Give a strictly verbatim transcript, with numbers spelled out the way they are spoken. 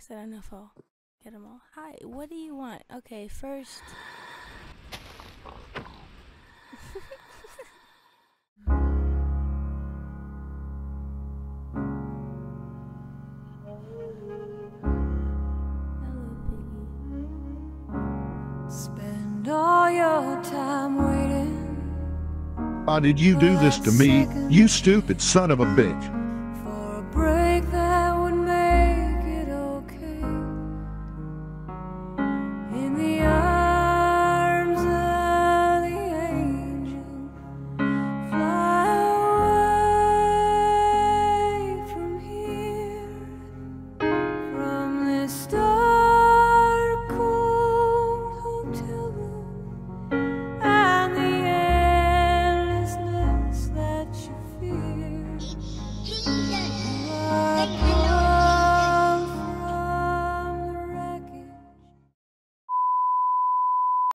Is that enough? I'll get them all. Hi, what do you want? Okay, first. Why did you do this to me, you stupid son of a bitch?